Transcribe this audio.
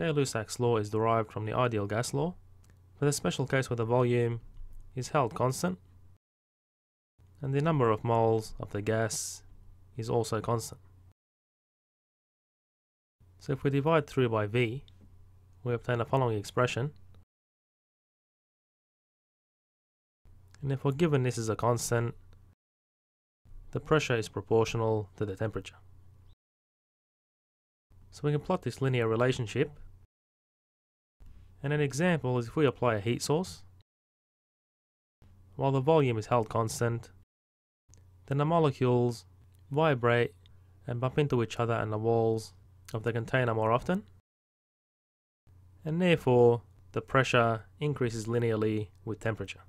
Gay-Lussac's law is derived from the ideal gas law, for the special case where the volume is held constant and the number of moles of the gas is also constant. So if we divide through by V, we obtain the following expression. And if we're given this is a constant, the pressure is proportional to the temperature. So we can plot this linear relationship. And an example is if we apply a heat source, while the volume is held constant, then the molecules vibrate and bump into each other and the walls of the container more often, and therefore the pressure increases linearly with temperature.